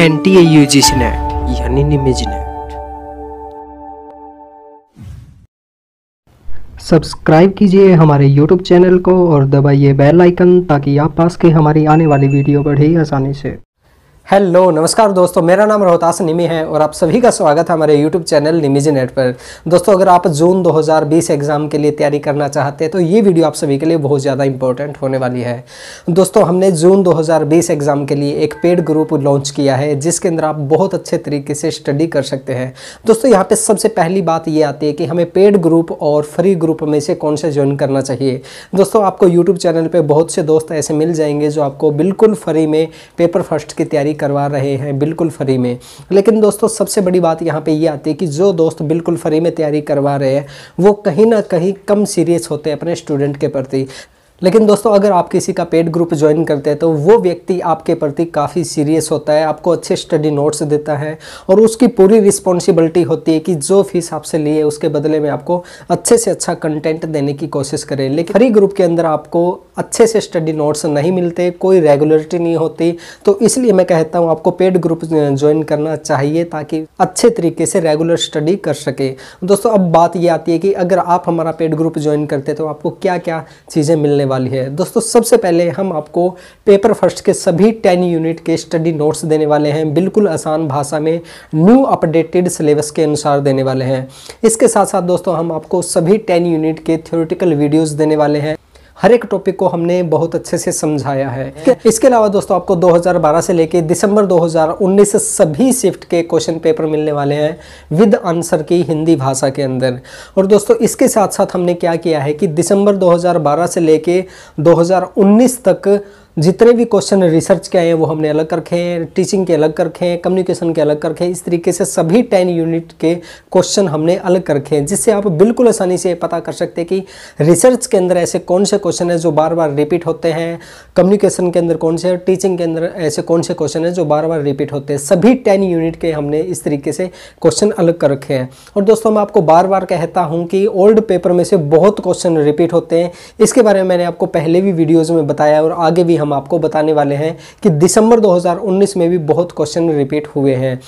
NTA UGC net यानी निमिजनेट। Subscribe कीजिए हमारे YouTube चैनल को और दबाइए बेल आइकन ताकि आप पास के हमारी आने वाली वीडियो पर ही आसानी से। हेलो नमस्कार दोस्तों, मेरा नाम रोहतास निमी है और आप सभी का स्वागत है हमारे यूट्यूब चैनल निमी जी नेट पर। दोस्तों, अगर आप जून 2020 एग्ज़ाम के लिए तैयारी करना चाहते हैं तो ये वीडियो आप सभी के लिए बहुत ज़्यादा इंपॉर्टेंट होने वाली है। दोस्तों, हमने जून 2020 एग्ज़ाम के लिए एक पेड ग्रुप लॉन्च किया है जिसके अंदर आप बहुत अच्छे तरीके से स्टडी कर सकते हैं। दोस्तों, यहाँ पर सबसे पहली बात ये आती है कि हमें पेड ग्रुप और फ्री ग्रुप में से कौन से ज्वाइन करना चाहिए। दोस्तों, आपको यूट्यूब चैनल पर बहुत से दोस्त ऐसे मिल जाएंगे जो आपको बिल्कुल फ्री में पेपर फर्स्ट की तैयारी करवा रहे हैं, बिल्कुल फ्री में। लेकिन दोस्तों, सबसे बड़ी बात यहाँ पे ये आती है कि जो दोस्त बिल्कुल फ्री में तैयारी करवा रहे हैं वो कहीं ना कहीं कम सीरियस होते हैं अपने स्टूडेंट के प्रति। लेकिन दोस्तों, अगर आप किसी का पेड ग्रुप ज्वाइन करते हैं तो वो व्यक्ति आपके प्रति काफ़ी सीरियस होता है, आपको अच्छे स्टडी नोट्स देता है और उसकी पूरी रिस्पॉन्सिबिलिटी होती है कि जो फीस आपसे लिए उसके बदले में आपको अच्छे से अच्छा कंटेंट देने की कोशिश करें। लेकिन फ्री ग्रुप के अंदर आपको अच्छे से स्टडी नोट्स नहीं मिलते, कोई रेगुलरिटी नहीं होती, तो इसलिए मैं कहता हूँ आपको पेड ग्रुप ज्वाइन करना चाहिए ताकि अच्छे तरीके से रेगुलर स्टडी कर सके। दोस्तों, अब बात ये आती है कि अगर आप हमारा पेड ग्रुप ज्वाइन करते हैं तो आपको क्या क्या चीज़ें मिलने वाली है। दोस्तों, सबसे पहले हम आपको पेपर फर्स्ट के सभी 10 यूनिट के स्टडी नोट्स देने वाले हैं, बिल्कुल आसान भाषा में न्यू अपडेटेड सिलेबस के अनुसार देने वाले हैं। इसके साथ साथ दोस्तों, हम आपको सभी 10 यूनिट के थ्योरेटिकल वीडियोस देने वाले हैं। हर एक टॉपिक को हमने बहुत अच्छे से समझाया है। इसके अलावा दोस्तों, आपको 2012 से लेकर दिसंबर 2019 सभी शिफ्ट के क्वेश्चन पेपर मिलने वाले हैं विद आंसर की हिंदी भाषा के अंदर। और दोस्तों, इसके साथ साथ हमने क्या किया है कि दिसंबर 2012 से लेकर 2019 तक जितने भी क्वेश्चन रिसर्च के आए हैं वो हमने अलग कर रखे हैं, टीचिंग के अलग कर रखे हैं, कम्युनिकेशन के अलग कर रखे हैं। इस तरीके से सभी 10 यूनिट के क्वेश्चन हमने अलग कर रखे हैं, जिससे आप बिल्कुल आसानी से पता कर सकते हैं कि रिसर्च के अंदर ऐसे कौन से क्वेश्चन है जो बार बार रिपीट होते हैं, कम्युनिकेशन के अंदर कौन से, टीचिंग के अंदर ऐसे कौन से क्वेश्चन है जो बार बार रिपीट होते हैं। सभी 10 यूनिट के हमने इस तरीके से क्वेश्चन अलग कर रखे हैं। और दोस्तों, मैं आपको बार बार कहता हूँ कि ओल्ड पेपर में से बहुत क्वेश्चन रिपीट होते हैं। इसके बारे में मैंने आपको पहले भी वीडियोज़ में बताया और आगे भी हम आपको बताने वाले हैं कि दिसंबर 2019 में भी बहुत क्वेश्चन रिपीट हुए हैं।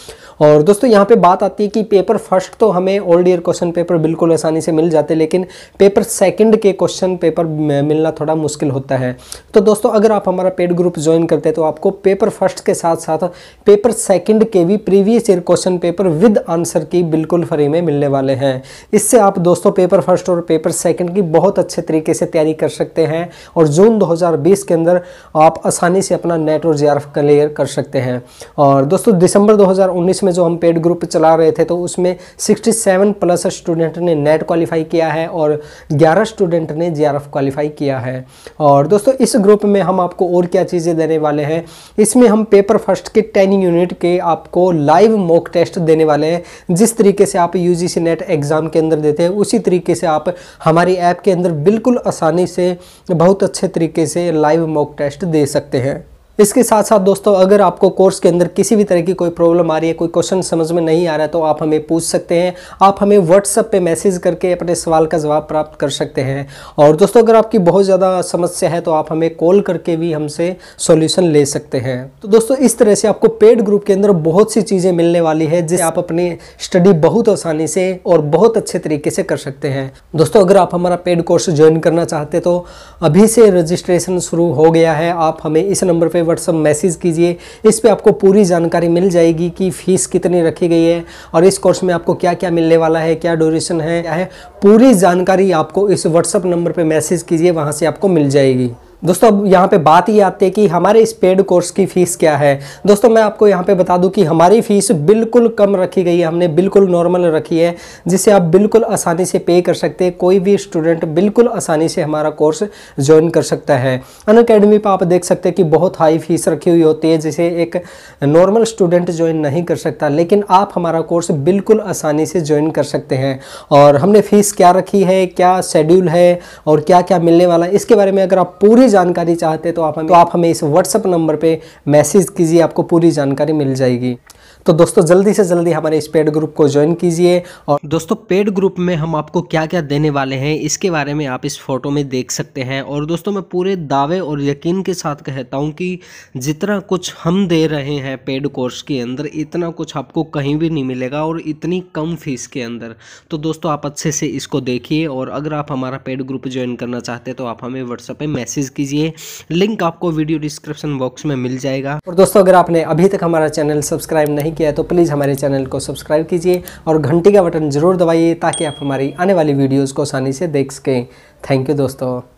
और दोस्तों, यहाँ पे बात आती है कि पेपर फर्स्ट तो हमें ओल्ड ईयर क्वेश्चन पेपर बिल्कुल आसानी से मिल जाते, लेकिन पेपर सेकंड के क्वेश्चन पेपर मिलना थोड़ा मुश्किल होता है। तो दोस्तों, अगर आप हमारा पेड ग्रुप ज्वाइन करते हैं तो आपको पेपर फर्स्ट के साथ साथ पेपर सेकंड के भी previous year question paper with answer की बिल्कुल फ्री में मिलने वाले हैं। इससे आप दोस्तों पेपर फर्स्ट और पेपर सेकंड की बहुत अच्छे तरीके से तैयारी कर सकते हैं और जून 2020 के अंदर आप आसानी से अपना नेट और JRF क्लियर कर सकते हैं। और दोस्तों, दिसंबर 2019 में जो हम पेड ग्रुप चला रहे थे तो उसमें 67 प्लस स्टूडेंट ने नेट क्वालिफाई किया है और 11 स्टूडेंट ने JRF क्वालिफाई किया है। और दोस्तों, इस ग्रुप में हम आपको और क्या चीज़ें देने वाले हैं, इसमें हम पेपर फर्स्ट के 10 यूनिट के आपको लाइव मॉक टेस्ट देने वाले हैं। जिस तरीके से आप यूजीसी नेट एग्ज़ाम के अंदर देते हैं उसी तरीके से आप हमारी ऐप के अंदर बिल्कुल आसानी से बहुत अच्छे तरीके से लाइव मॉक टेस्ट दे सकते हैं। इसके साथ साथ दोस्तों, अगर आपको कोर्स के अंदर किसी भी तरह की कोई प्रॉब्लम आ रही है, कोई क्वेश्चन समझ में नहीं आ रहा है तो आप हमें पूछ सकते हैं। आप हमें व्हाट्सएप पे मैसेज करके अपने सवाल का जवाब प्राप्त कर सकते हैं। और दोस्तों, अगर आपकी बहुत ज़्यादा समस्या है तो आप हमें कॉल करके भी हमसे सॉल्यूशन ले सकते हैं। तो दोस्तों, इस तरह से आपको पेड ग्रुप के अंदर बहुत सी चीज़ें मिलने वाली है जिससे आप अपनी स्टडी बहुत आसानी से और बहुत अच्छे तरीके से कर सकते हैं। दोस्तों, अगर आप हमारा पेड कोर्स ज्वाइन करना चाहते तो अभी से रजिस्ट्रेशन शुरू हो गया है। आप हमें इस नंबर पर व्हाट्सएप मैसेज कीजिए, इस पे आपको पूरी जानकारी मिल जाएगी कि फ़ीस कितनी रखी गई है और इस कोर्स में आपको क्या क्या मिलने वाला है, क्या ड्यूरेशन है, क्या है, पूरी जानकारी आपको इस व्हाट्सएप नंबर पे मैसेज कीजिए, वहाँ से आपको मिल जाएगी। दोस्तों, अब यहाँ पे बात ये आती है कि हमारे इस पेड कोर्स की फ़ीस क्या है। दोस्तों, मैं आपको यहाँ पे बता दूँ कि हमारी फ़ीस बिल्कुल कम रखी गई है, हमने बिल्कुल नॉर्मल रखी है, जिसे आप बिल्कुल आसानी से पे कर सकते हैं। कोई भी स्टूडेंट बिल्कुल आसानी से हमारा कोर्स ज्वाइन कर सकता है। अन अकेडमी पर आप देख सकते हैं कि बहुत हाई फीस रखी हुई होती है जिसे एक नॉर्मल स्टूडेंट ज्वाइन नहीं कर सकता, लेकिन आप हमारा कोर्स बिल्कुल आसानी से ज्वाइन कर सकते हैं। और हमने फ़ीस क्या रखी है, क्या शेड्यूल है और क्या क्या मिलने वाला है, इसके बारे में अगर आप पूरी जानकारी चाहते तो आप हमें इस व्हाट्सएप नंबर पे मैसेज कीजिए, आपको पूरी जानकारी मिल जाएगी। तो दोस्तों जल्दी से जल्दी हमारे इस पेड ग्रुप को ज्वाइन कीजिए। और दोस्तों पेड ग्रुप में हम आपको क्या क्या देने वाले हैं इसके बारे में आप इस फोटो में देख सकते हैं। और दोस्तों मैं पूरे दावे और यकीन के साथ कहता हूँ कि जितना कुछ हम दे रहे हैं पेड कोर्स के अंदर इतना कुछ आपको कहीं भी नहीं मिलेगा और इतनी कम फीस के अंदर। तो दोस्तों आप अच्छे से इसको देखिए। और अगर आप हमारा पेड ग्रुप ज्वाइन करना चाहते हैं तो आप हमें व्हाट्सएप पे मैसेज कीजिए, लिंक आपको वीडियो डिस्क्रिप्शन बॉक्स में मिल जाएगा। और दोस्तों अगर आपने अभी तक हमारा चैनल सब्सक्राइब नहीं किया है तो प्लीज़ हमारे चैनल को सब्सक्राइब कीजिए और घंटी का बटन जरूर दबाइए ताकि आप हमारी आने वाली वीडियोज़ को आसानी से देख सकें। थैंक यू दोस्तों।